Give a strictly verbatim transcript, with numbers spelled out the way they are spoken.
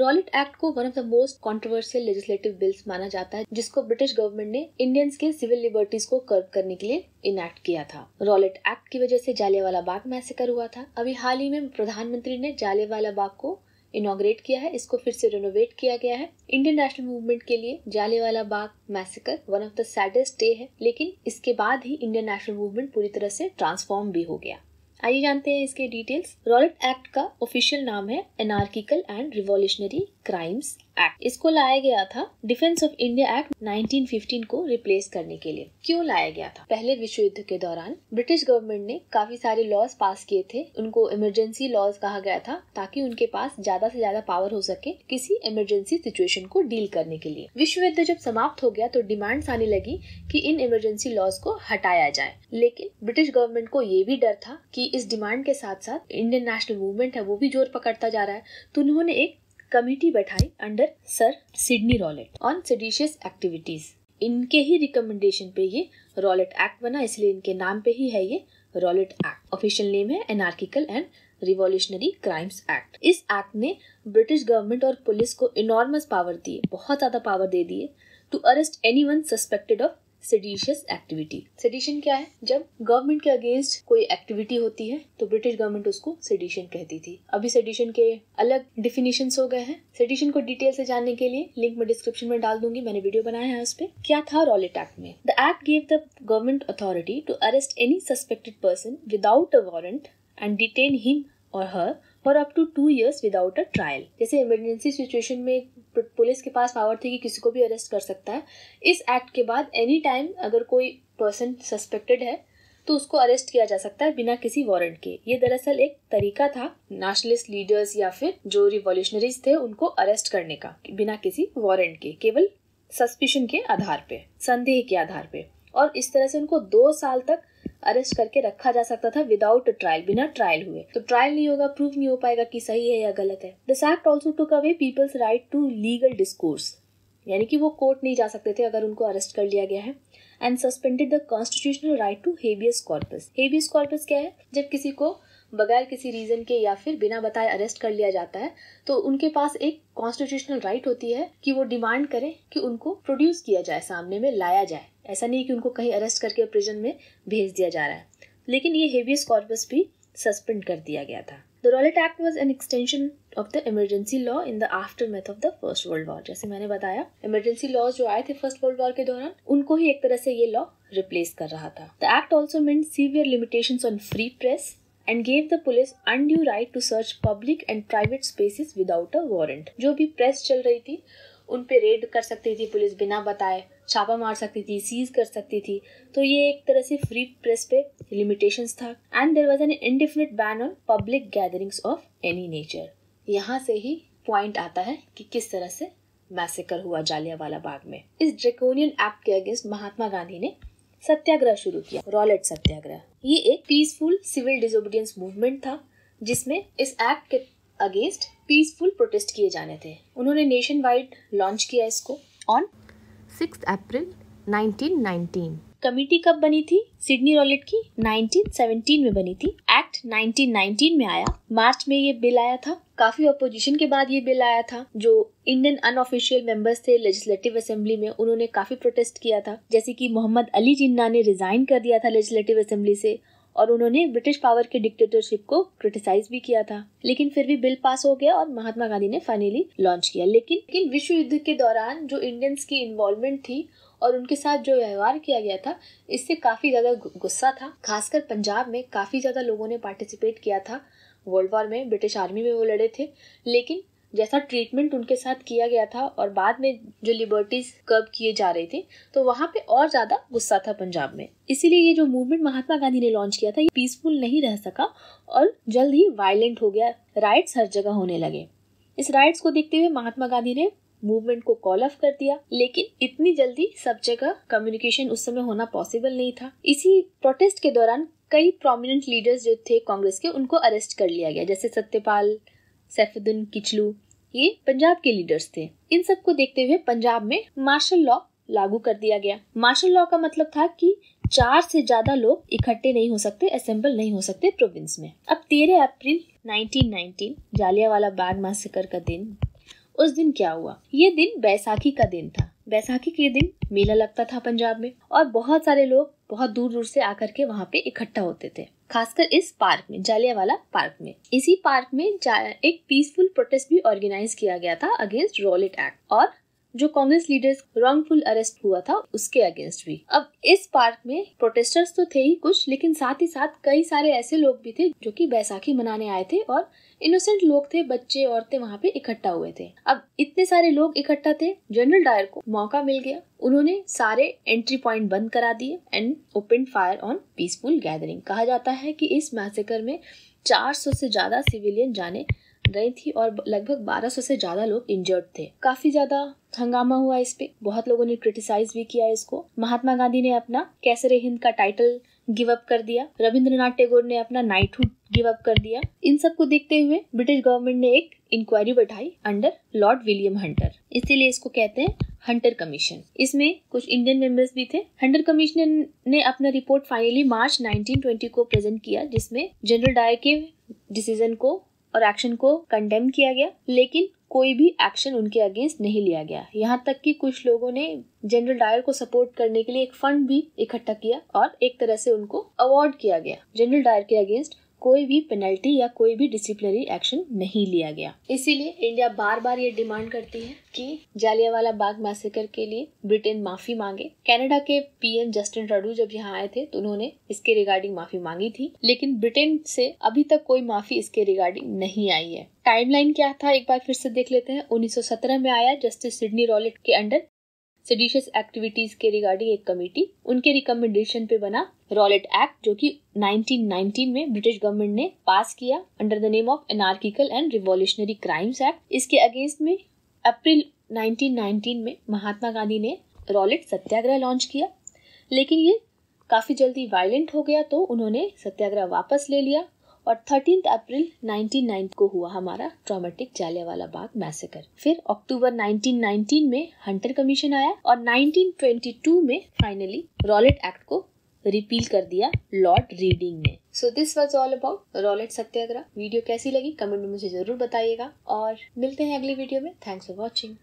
Rowlatt act को one of the most controversial legislative bills माना जाता है, जिसको ब्रिटिश गवर्नमेंट ने इंडियंस के सिविल लिबर्टीज को कर्ब करने के लिए इनैक्ट किया था। रॉलेट एक्ट की वजह से जालियांवाला बाग मैसेकर हुआ था। अभी हाल ही में प्रधानमंत्री ने जालियांवाला बाग को इनॉग्रेट किया है, इसको फिर से रेनोवेट किया गया है। इंडियन नेशनल मूवमेंट के लिए Jallianwala Bagh massacre one of the saddest day है, लेकिन इसके बाद ही इंडियन नेशनल मूवमेंट पूरी तरह से ट्रांसफॉर्म भी हो गया। आइए जानते हैं इसके डिटेल्स। रॉलेट एक्ट का ऑफिशियल नाम है anarchical and revolutionary crimes act. इसको लाया गया था defence of India act nineteen fifteen को रिप्लेस करने के लिए। क्यों लाया गया था? पहले विश्व युद्ध के दौरान ब्रिटिश गवर्नमेंट ने काफी सारे लॉज पास किए थे, उनको इमरजेंसी लॉज कहा गया था, ताकि उनके पास ज्यादा से ज्यादा पावर हो सके किसी इमरजेंसी सिचुएशन को डील करने के लिए। विश्व युद्ध जब समाप्त हो गया तो डिमांड्स आने लगी कि इन इमरजेंसी लॉज को हटाया जाए, लेकिन ब्रिटिश गवर्नमेंट को ये भी डर था कि इस डिमांड के साथ साथ इंडियन नेशनल मूवमेंट है वो भी जोर पकड़ता जा रहा है, तो उन्होंने एक कमेटी बैठाई under sir Sydney Rowlatt on seditious activities. इनके ही रिकमेंडेशन पे ये रॉलेट एक्ट बना, इसलिए इनके नाम पे ही है ये रॉलेट एक्ट। ऑफिशियल नेम है anarchical and revolutionary crimes act. इस एक्ट ने ब्रिटिश गवर्नमेंट और पुलिस को इनॉर्मस पावर दिए, बहुत ज्यादा पावर दे दिए to arrest any one suspected of seditious activity. Sedition क्या है? जब गवर्नमेंट के अगेंस्ट कोई एक्टिविटी होती है तो ब्रिटिश गवर्नमेंट उसको सेडिशन कहती थी। अभी सेडिशन के अलग डिफिनेशंस हो गए हैं। सेडिशन को डिटेल से जानने के लिए लिंक मैं डिस्क्रिप्शन में डाल दूंगी, मैंने वीडियो बनाया है उस पर। क्या था रॉलेट एक्ट में? The act give the government authority to arrest any suspected person without a warrant and detain him और her for up to two years without a trial. जैसे इमरजेंसी सिचुएशन में पुलिस के पास power थी कि किसी को भी अरेस्ट कर सकता है, इस एक्ट के बाद एनी टाइम अगर कोई पर्सन सस्पेक्टेड है तो उसको अरेस्ट किया जा सकता है बिना किसी वारंट के। ये दरअसल एक तरीका था नेशनलिस्ट लीडर्स या फिर जो रिवॉल्यूशनरीज थे उनको अरेस्ट करने का, बिना किसी वारंट के, केवल सस्पिशन के आधार पे, संदेह के आधार पे। और इस तरह से उनको दो साल तक अरेस्ट करके रखा जा सकता था विदाउट ट्रायल, बिना ट्रायल हुए। तो ट्रायल नहीं होगा, प्रूव नहीं हो पाएगा कि सही है या गलत है। This act also took away people's right to legal discourse, यानी कि वो कोर्ट नहीं जा सकते थे अगर उनको अरेस्ट कर लिया गया है। And suspended the constitutional right to habeas corpus. Habeas corpus क्या है? जब किसी को बगैर किसी रीजन के या फिर बिना बताए अरेस्ट कर लिया जाता है तो उनके पास एक कॉन्स्टिट्यूशनल राइट होती है कि वो डिमांड करें कि उनको प्रोड्यूस किया जाए, सामने में लाया जाए। ऐसा नहीं कि उनको कहीं अरेस्ट करके प्रिजन में भेज दिया जा रहा है। लेकिन ये हेबियस कॉर्पस भी सस्पेंड कर दिया गया था। The Rowlatt act was an extension of the emergency law in the aftermath of the first world war. जैसे मैंने बताया, इमरजेंसी लॉज जो आए थे फर्स्ट वर्ल्ड वॉर के दौरान, उनको ही एक तरह से ये लॉ रिप्लेस कर रहा था। The act also meant severe limitations on free press and gave the police undue right to search public and private spaces without a warrant. जो भी प्रेस चल रही थी उन पे रेड कर सकती थी पुलिस, बिना बताए छापा मार सकती थी, सीज कर सकती थी। तो ये एक तरह से फ्री प्रेस पे limitations था। And there was an indefinite ban on public gatherings of any nature. यहाँ से ही point आता है कि किस तरह से मैसेकर हुआ जालियांवाला बाग में। इस ड्रैकोनियन एक्ट के अगेंस्ट महात्मा गांधी ने सत्याग्रह शुरू किया, रॉलेट सत्याग्रह। ये एक पीसफुल सिविल डिसोबीडियंस मूवमेंट था जिसमें इस एक्ट के अगेंस्ट पीसफुल प्रोटेस्ट किए जाने थे। उन्होंने नेशन वाइड लॉन्च किया इसको on sixth April nineteen nineteen. Committee कब बनी थी? सिडनी रॉलेट की नाइनटीन सेवनटीन में बनी थी। एक्ट नाइनटीन नाइनटीन में आया, मार्च में ये बिल आया था। काफी अपोजिशन के बाद ये बिल आया था। जो इंडियन अनऑफिशियल मेंबर्स थे लेजिस्लेटिव असेंबली में, उन्होंने काफी प्रोटेस्ट किया था। जैसे कि मोहम्मद अली जिन्ना ने रिजाइन कर दिया था लेजिस्लेटिव असेंबली से और उन्होंने ब्रिटिश पावर के डिक्टेटरशिप को क्रिटिसाइज भी किया था। लेकिन फिर भी बिल पास हो गया और महात्मा गांधी ने फाइनली लॉन्च किया। लेकिन विश्व युद्ध के दौरान जो इंडियंस की इन्वॉल्वमेंट थी और उनके साथ जो व्यवहार किया गया था, इससे काफी ज्यादा गुस्सा था। खासकर पंजाब में काफी ज्यादा लोगों ने पार्टिसिपेट किया था वर्ल्ड वॉर में, ब्रिटिश आर्मी में वो लड़े थे। लेकिन जैसा ट्रीटमेंट उनके साथ किया गया था और बाद में जो लिबर्टीज कर्ब किए जा रहे थे, तो वहाँ पे और ज्यादा गुस्सा था पंजाब में। इसीलिए ये जो मूवमेंट महात्मा गांधी ने लॉन्च किया था, ये पीसफुल नहीं रह सका और जल्द ही वायलेंट हो गया। राइट्स हर जगह होने लगे। इस राइट्स को देखते हुए महात्मा गांधी ने मूवमेंट को कॉल ऑफ कर दिया। लेकिन इतनी जल्दी सब जगह कम्युनिकेशन उस समय होना पॉसिबल नहीं था। इसी प्रोटेस्ट के दौरान कई प्रोमिनेंट लीडर्स जो थे कांग्रेस के, उनको अरेस्ट कर लिया गया, जैसे सत्यपाल, सैफुद्दीन किचलू, ये पंजाब के लीडर्स थे। इन सब को देखते हुए पंजाब में मार्शल लॉ लागू कर दिया गया। मार्शल लॉ का मतलब था कि चार से ज्यादा लोग इकट्ठे नहीं हो सकते, असेंबल नहीं हो सकते प्रोविंस में। अब तेरह April nineteen nineteen Jallianwala Bagh massacre का दिन, उस दिन क्या हुआ। ये दिन बैसाखी का दिन था। बैसाखी के दिन मेला लगता था पंजाब में और बहुत सारे लोग बहुत दूर दूर से आकर के वहाँ पे इकट्ठा होते थे, खासकर इस पार्क में, जालियांवाला पार्क में। इसी पार्क में एक पीसफुल प्रोटेस्ट भी ऑर्गेनाइज किया गया था अगेंस्ट रॉलेट एक्ट और जो कांग्रेस लीडर्स रॉन्गफुल अरेस्ट हुआ था उसके अगेंस्ट भी। अब इस पार्क में प्रोटेस्टर्स तो थे ही कुछ, लेकिन साथ ही साथ कई सारे ऐसे लोग भी थे जो कि बैसाखी मनाने आए थे और इनोसेंट लोग थे, बच्चे औरतें वहाँ पे इकट्ठा हुए थे। अब इतने सारे लोग इकट्ठा थे, जनरल डायर को मौका मिल गया, उन्होंने सारे एंट्री पॉइंट बंद करा दिए and open fire on peaceful gathering. कहा जाता है कि इस मैसेकर में चार सौ से ज्यादा सिविलियन जाने गई थी और लगभग बारह सौ से ज्यादा लोग इंजर्ड थे। काफी ज्यादा हंगामा हुआ इस पे, बहुत लोगों ने क्रिटिसाइज भी किया इसको। महात्मा गांधी ने अपना कैसरे हिंद का टाइटल गिव अप कर दिया, रविंद्रनाथ टैगोर ने अपना नाइटहुड गिव अप कर दिया। इन सब को देखते हुए ब्रिटिश गवर्नमेंट ने एक इंक्वायरी बैठाई अंडर लॉर्ड विलियम हंटर, इसीलिए इसको कहते हैं हंटर कमीशन। इसमें कुछ इंडियन मेंबर्स भी थे। हंटर कमीशन ने अपना report finally March nineteen twenty को प्रेजेंट किया, जिसमें जनरल डायर के डिसीजन को और एक्शन को कंडेम किया गया, लेकिन कोई भी एक्शन उनके अगेंस्ट नहीं लिया गया। यहाँ तक कि कुछ लोगों ने जनरल डायर को सपोर्ट करने के लिए एक फंड भी इकट्ठा किया और एक तरह से उनको अवार्ड किया गया। जनरल डायर के अगेंस्ट कोई भी पेनल्टी या कोई भी डिसिप्लिनरी एक्शन नहीं लिया गया। इसीलिए इंडिया बार बार ये डिमांड करती है कि जालियांवाला बाग मैसेकर के लिए ब्रिटेन माफी मांगे। कनाडा के पीएम जस्टिन ट्रूडो जब यहाँ आए थे तो उन्होंने इसके रिगार्डिंग माफी मांगी थी, लेकिन ब्रिटेन से अभी तक कोई माफी इसके रिगार्डिंग नहीं आई है। टाइमलाइन क्या था एक बार फिर से देख लेते हैं। उन्नीस सौ सत्रह में आया जस्टिस सिडनी रॉलेट के अंडर सेडिशियस एक्टिविटीज के रिगार्डिंग एक कमेटी, उनके रिकमेंडेशन पे बना रॉलेट एक्ट जो कि नाइनटीन नाइनटीन में ब्रिटिश गवर्नमेंट ने पास किया under the name of anarchical and revolutionary crimes act. इसके अगेंस्ट में अप्रैल नाइनटीन नाइनटीन में महात्मा गांधी ने रॉलेट सत्याग्रह लॉन्च किया, लेकिन ये काफी जल्दी वायलेंट हो गया तो उन्होंने सत्याग्रह वापस ले लिया और थर्टीन अप्रैल नाइनटीन नाइनटीन को हुआ हमारा ट्रॉमेटिक जालियांवाला बाग मैसेकर। फिर अक्टूबर नाइनटीन नाइनटीन में हंटर कमीशन आया और नाइनटीन ट्वेंटी टू में फाइनली रॉलेट एक्ट को रिपील कर दिया लॉर्ड रीडिंग ने। So this was all about Rowlatt Satyagraha. Video कैसी लगी कमेंट में मुझे जरूर बताइएगा और मिलते हैं अगली वीडियो में। Thanks for watching.